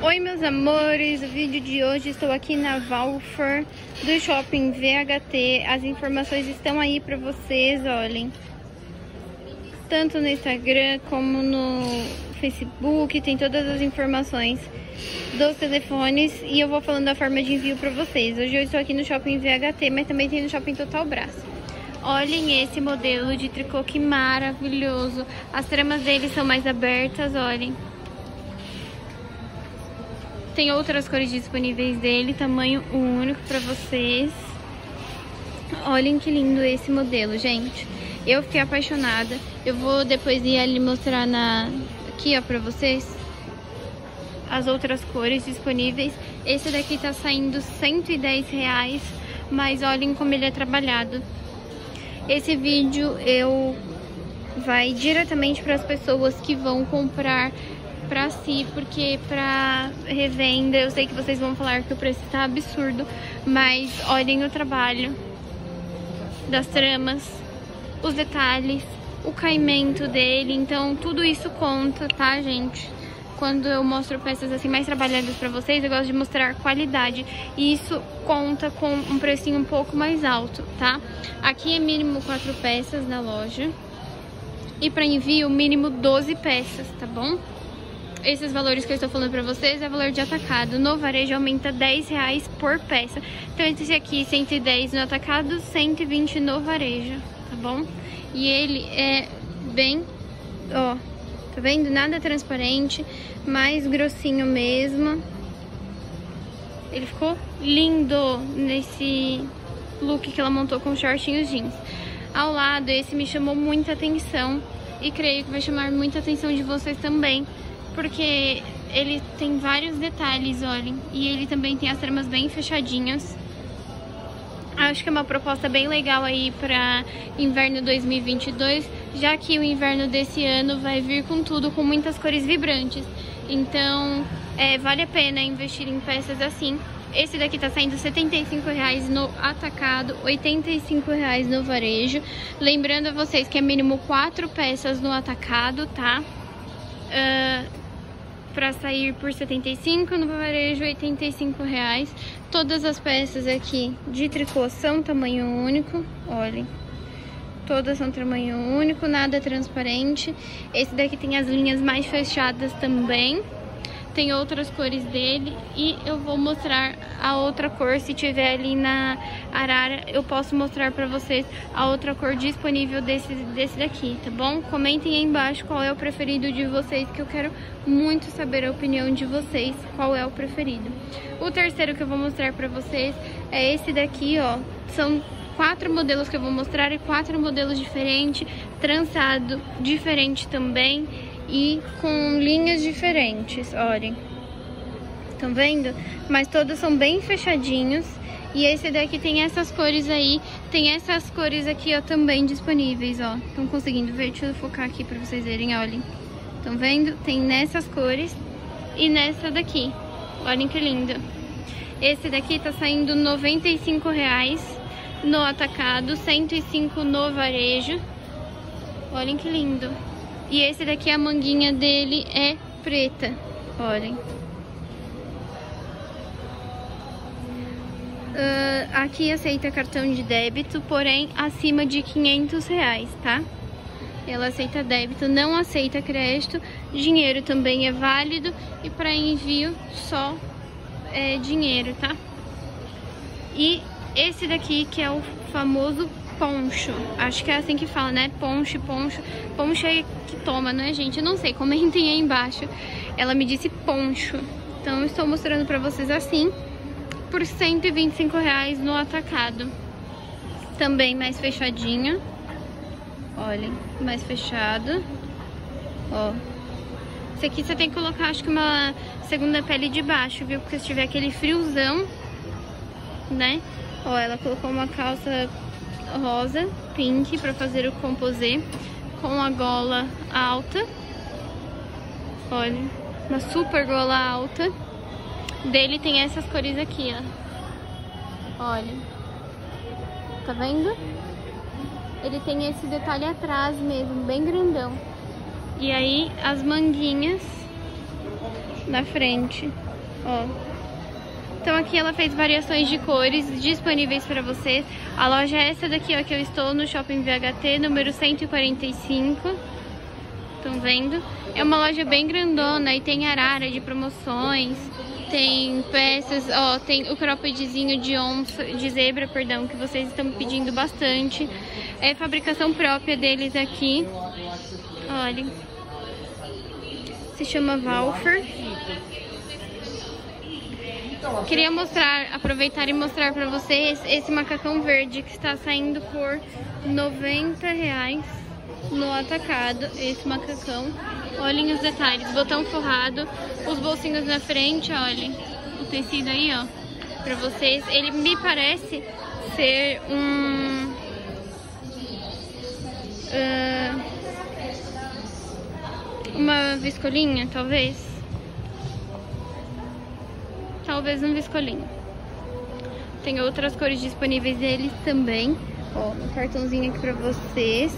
Oi meus amores, o vídeo de hoje estou aqui na Valfer do Shopping VHT. As informações estão aí para vocês, olhem. Tanto no Instagram como no Facebook, tem todas as informações dos telefones e eu vou falando da forma de envio para vocês. Hoje eu estou aqui no Shopping VHT, mas também tem no Shopping Total Brás. Olhem esse modelo de tricô que maravilhoso. As tramas dele são mais abertas, olhem. Tem outras cores disponíveis dele, tamanho único pra vocês. Olhem que lindo esse modelo, gente. Eu fiquei apaixonada. Eu vou depois ir ali mostrar aqui, ó, pra vocês as outras cores disponíveis. Esse daqui tá saindo R$110, mas olhem como ele é trabalhado. Esse vídeo vai diretamente para as pessoas que vão comprar pra si, porque pra revenda eu sei que vocês vão falar que o preço tá absurdo, mas olhem o trabalho das tramas, os detalhes, o caimento dele, então tudo isso conta, tá, gente? Quando eu mostro peças assim mais trabalhadas pra vocês, eu gosto de mostrar qualidade e isso conta com um precinho um pouco mais alto, tá? Aqui é mínimo 4 peças na loja e pra envio mínimo 12 peças, tá bom? Esses valores que eu estou falando pra vocês é valor de atacado. No varejo aumenta R$10 por peça. Então esse aqui, 110 no atacado, 120 no varejo, tá bom? E ele é bem, ó, tá vendo? Nada transparente, mais grossinho mesmo. Ele ficou lindo nesse look que ela montou com shortinhos jeans. Ao lado, esse me chamou muita atenção e creio que vai chamar muita atenção de vocês também, porque ele tem vários detalhes, olhem. E ele também tem as tramas bem fechadinhas. Acho que é uma proposta bem legal aí para inverno 2022, já que o inverno desse ano vai vir com tudo, com muitas cores vibrantes. Então, vale a pena investir em peças assim. Esse daqui tá saindo R$75 no atacado, R$85 no varejo. Lembrando a vocês que é mínimo 4 peças no atacado, tá? Pra sair por R$75, no varejo R$85. Todas as peças aqui de tricô são tamanho único, olhem. Todas são tamanho único, nada transparente. Esse daqui tem as linhas mais fechadas também. Tem outras cores dele e eu vou mostrar a outra cor. Se tiver ali na arara, eu posso mostrar pra vocês a outra cor disponível desse daqui, tá bom? Comentem aí embaixo qual é o preferido de vocês, que eu quero muito saber a opinião de vocês, qual é o preferido. O terceiro que eu vou mostrar pra vocês é esse daqui, ó. São 4 modelos que eu vou mostrar e 4 modelos diferentes, trançado diferente também. E com linhas diferentes, olhem. Estão vendo? Mas todos são bem fechadinhos. E esse daqui tem essas cores aí. Tem essas cores aqui, ó, também disponíveis, ó. Estão conseguindo ver? Deixa eu focar aqui pra vocês verem, olhem. Estão vendo? Tem nessas cores e nessa daqui. Olhem que lindo. Esse daqui tá saindo R$95 no atacado, R$105 no varejo. Olhem que lindo. E esse daqui, a manguinha dele é preta, olhem. Aqui aceita cartão de débito, porém acima de R$500, tá? Ela aceita débito, não aceita crédito, dinheiro também é válido e para envio só é dinheiro, tá? E esse daqui que é o famoso poncho, acho que é assim que fala, né? Poncho é que toma, né, gente? Eu não sei, comentem aí embaixo. Ela me disse poncho, então eu estou mostrando pra vocês assim, por R$125 no atacado. Também mais fechadinho, olhem, mais fechado, ó. Esse aqui você tem que colocar, acho que uma segunda pele de baixo, viu? Porque se tiver aquele friozão, né? Ó, ela colocou uma calça rosa, pink, pra fazer o composê, com a gola alta, olha, uma super gola alta. Dele tem essas cores aqui, ó, olha, tá vendo? Ele tem esse detalhe atrás mesmo, bem grandão, e aí as manguinhas na frente. Ó. Então aqui ela fez variações de cores disponíveis para vocês. A loja é essa daqui, ó, que eu estou no Shopping VHT, número 145. Estão vendo? É uma loja bem grandona e tem arara de promoções, tem peças, ó, tem o croppedzinho de onça, de zebra, perdão, que vocês estão pedindo bastante. É fabricação própria deles aqui. Olhem. Se chama Valfer. Queria mostrar, aproveitar e mostrar pra vocês esse macacão verde que está saindo por R$90 no atacado, esse macacão. Olhem os detalhes, botão forrado, os bolsinhos na frente, olhem o tecido aí, ó, pra vocês. Ele me parece ser um... uma viscolinha, talvez. Talvez um viscolinho. Tem outras cores disponíveis deles também. Ó, um cartãozinho aqui pra vocês.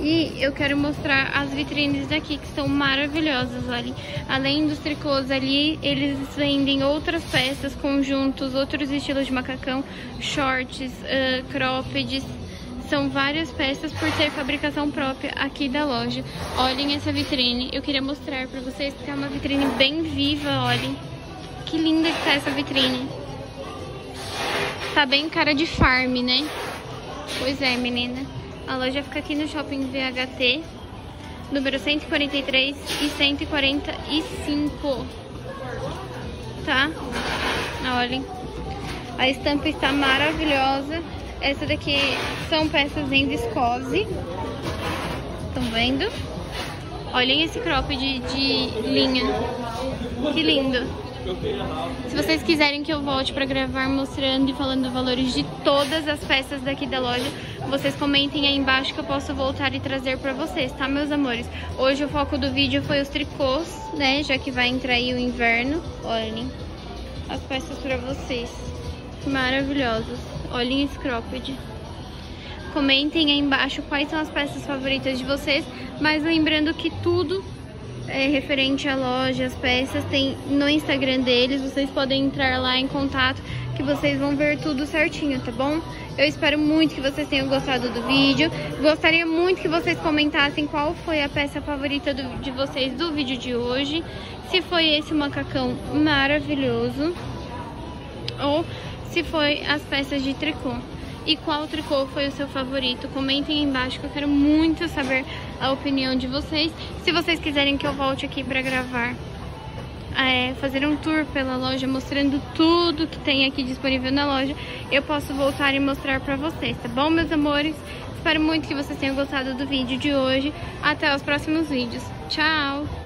E eu quero mostrar as vitrines daqui, que são maravilhosas, olha. Além dos tricôs ali, eles vendem outras peças, conjuntos, outros estilos de macacão, shorts, croppeds. São várias peças por ter fabricação própria aqui da loja. Olhem essa vitrine. Eu queria mostrar pra vocês que é uma vitrine bem viva, olhem. Que linda que tá essa vitrine. Tá bem cara de farm, né? Pois é, menina. A loja fica aqui no Shopping VHT, número 143 e 145. Tá? Olhem. A estampa está maravilhosa. Essa daqui são peças em viscose. Estão vendo? Olhem esse cropped de linha. Que lindo. Se vocês quiserem que eu volte para gravar mostrando e falando valores de todas as peças daqui da loja, vocês comentem aí embaixo que eu posso voltar e trazer para vocês, tá, meus amores? Hoje o foco do vídeo foi os tricôs, né, já que vai entrar aí o inverno. Olhem as peças para vocês, maravilhosas. Olhem esse cropped. Comentem aí embaixo quais são as peças favoritas de vocês, mas lembrando que tudo... é referente à loja, as peças, tem no Instagram deles, vocês podem entrar lá em contato que vocês vão ver tudo certinho, tá bom? Eu espero muito que vocês tenham gostado do vídeo. Gostaria muito que vocês comentassem qual foi a peça favorita de vocês do vídeo de hoje. Se foi esse macacão maravilhoso ou se foi as peças de tricô. E qual tricô foi o seu favorito? Comentem aí embaixo que eu quero muito saber a opinião de vocês. Se vocês quiserem que eu volte aqui pra gravar, fazer um tour pela loja, mostrando tudo que tem aqui disponível na loja, eu posso voltar e mostrar pra vocês, tá bom, meus amores? Espero muito que vocês tenham gostado do vídeo de hoje. Até os próximos vídeos. Tchau!